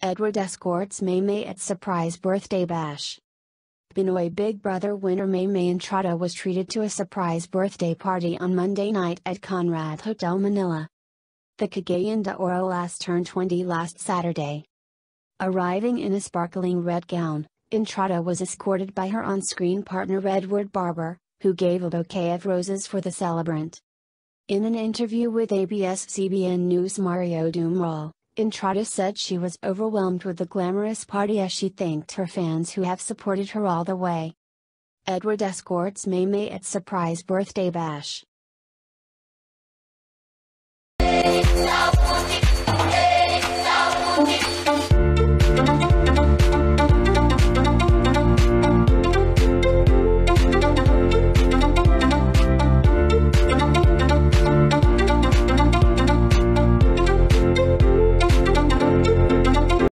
Edward escorts Maymay at surprise birthday bash. Pinoy Big Brother winner Maymay Entrata was treated to a surprise birthday party on Monday night at Conrad Hotel Manila. The Cagayan de Oro last turned 20 last Saturday. Arriving in a sparkling red gown, Entrata was escorted by her on-screen partner Edward Barber, who gave a bouquet of roses for the celebrant. In an interview with ABS-CBN News' Mario Dumaual, Entrata said she was overwhelmed with the glamorous party as she thanked her fans who have supported her all the way. Edward escorts Maymay at surprise birthday bash.